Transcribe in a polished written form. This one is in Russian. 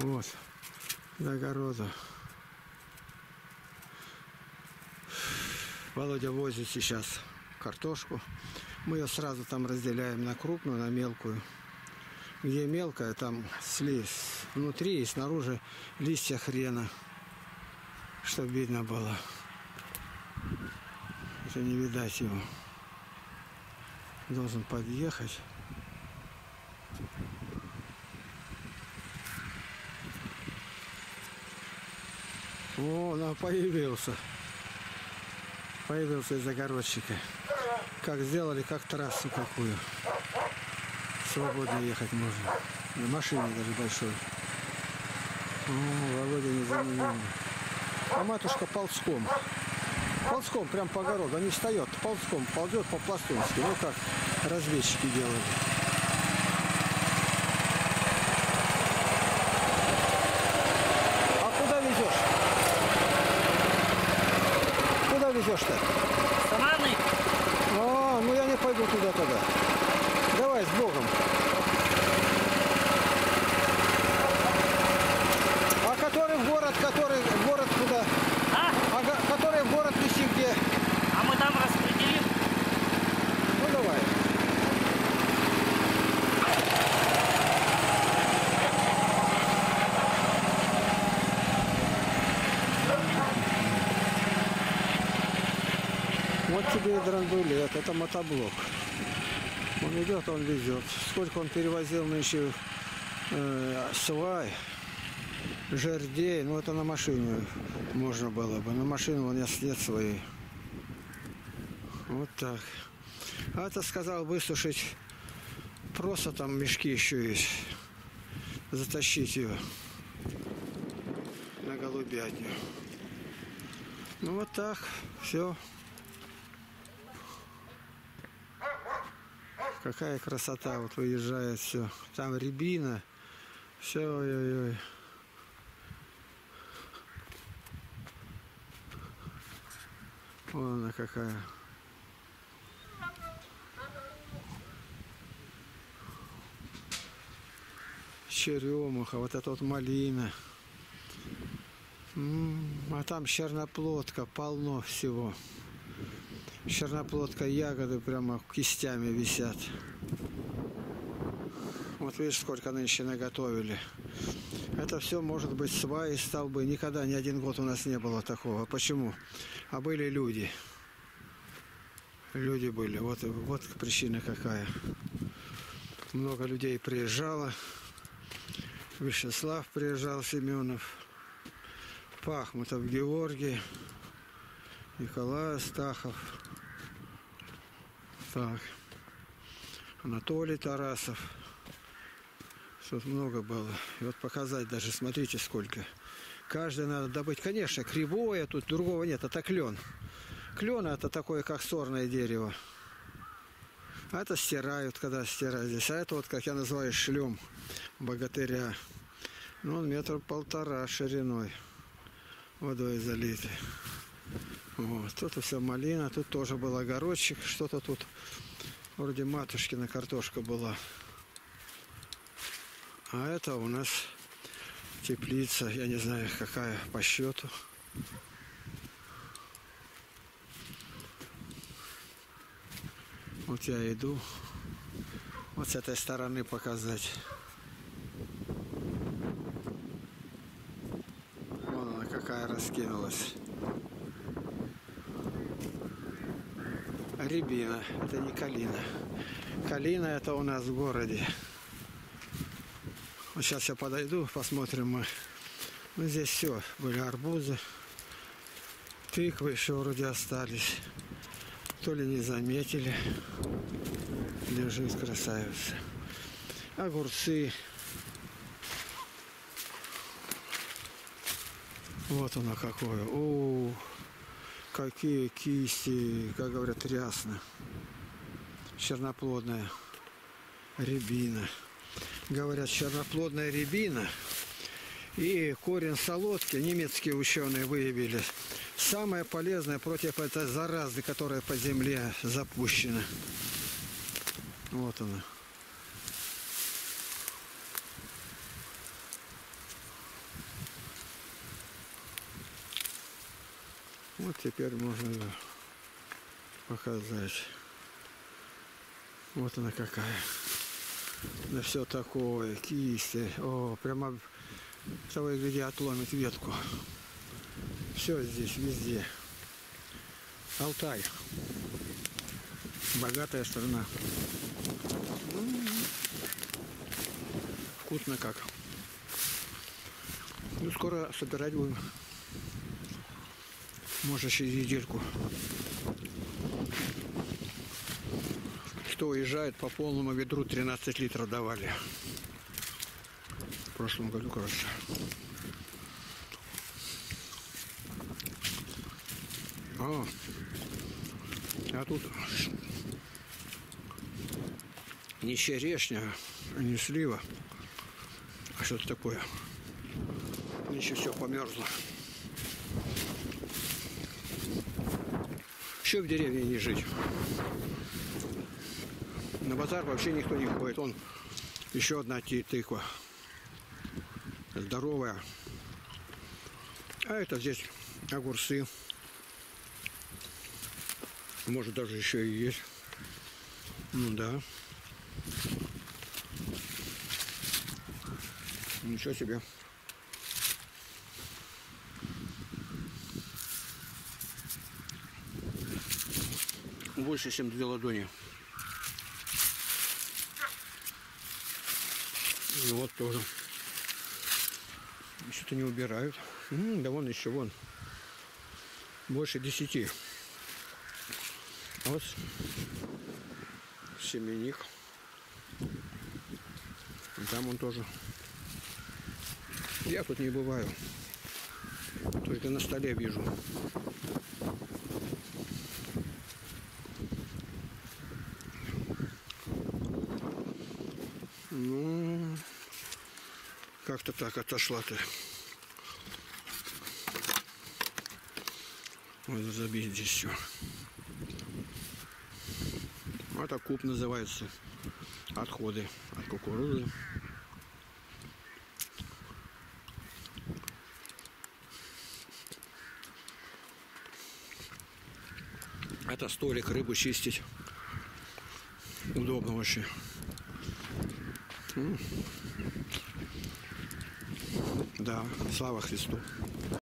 Вот, загорода. Володя возит сейчас картошку. Мы ее сразу там разделяем на крупную, на мелкую. Где мелкая, там слизь внутри и снаружи листья хрена, чтобы видно было. Это не видать его. Должен подъехать. О, он появился. Появился из огородчика. Как сделали, как трассу какую. Свободно ехать можно. На машине даже большой. О, Володя незаменимый. А матушка ползком. Ползком прям по огороду. Они встает, ползком, ползет по-пластунски. Ну как разведчики делают. А куда везешь? Куда везешь-то? Самарный. А, ну я не пойду туда тогда. Давай с Богом. А который в город куда? А который в город везти где? А мы там распределим. Ну давай. Вот тебе и драндулет, это мотоблок. Он идет, он везет. Сколько он перевозил нынче свай, жердей. Ну, это на машине можно было бы. На машину у нас нет своей. Вот так. А это сказал высушить. Просто там мешки еще есть. Затащить ее на голубятню. Ну, вот так. Все. Какая красота, вот выезжает все. Там рябина. Все, ой-ой-ой. Вон она какая. Черемуха, вот это вот малина. А там черноплодка, полно всего. Черноплодка, ягоды прямо кистями висят. Вот видишь, сколько нынче наготовили. Это все может быть сваи, столбы. Никогда ни один год у нас не было такого. Почему? А были люди. Люди были. Вот причина какая. Много людей приезжало. Вячеслав приезжал, Семенов. Пахматов, Георгий. Николай, Астахов. Так. Анатолий Тарасов. Тут много было. И вот показать даже, смотрите, сколько. Каждый надо добыть. Конечно, кривое, тут другого нет. Это клен. Клен это такое, как сорное дерево. А это стирают, когда стирают здесь. А это вот, как я называю, шлем богатыря. Ну, он 1,5 метра шириной. Водой залитый. Вот, тут все малина, тут тоже был огородчик, что-то тут вроде матушкина картошка была. А это у нас теплица, я не знаю какая по счету. Вот я иду, вот с этой стороны показать. Вон она какая раскинулась. Рябина, это не калина. Калина это у нас в городе. Вот сейчас я подойду, посмотрим мы. Ну здесь все, были арбузы, тыквы еще вроде остались. То ли не заметили. Лежит красавица. Огурцы. Вот оно какое. О-о-о. Какие кисти, как говорят, рясна, черноплодная рябина. Говорят, черноплодная рябина и корень солодки, немецкие ученые выявили, самое полезное против этой заразы, которая по земле запущена. Вот она. Вот теперь можно показать. Вот она какая. Да все такое, кисти. О, прямо того и гляди отломит ветку. Все здесь, везде. Алтай. Богатая страна. Вкусно как. Ну, скоро собирать будем. Может, через недельку. Кто уезжает, по полному ведру 13 литров давали. В прошлом году, короче. О, а тут не черешня, не слива, а что-то такое. Еще все померзло. Еще в деревне не жить. На базар вообще никто не ходит. Он еще одна тыква. Здоровая. А это здесь огурцы. Может, даже еще и есть. Ну да. Ничего себе. Больше, чем две ладони. И вот тоже. Что-то не убирают. Да вон еще, вон. Больше 10. Вот семенник. И там он тоже. Я тут не бываю. Только на столе вижу. Ну, как-то так отошла ты. Вот забить здесь все. Это куб называется. Отходы от кукурузы. Это столик, рыбу чистить. Удобно вообще. Да, слава Христу.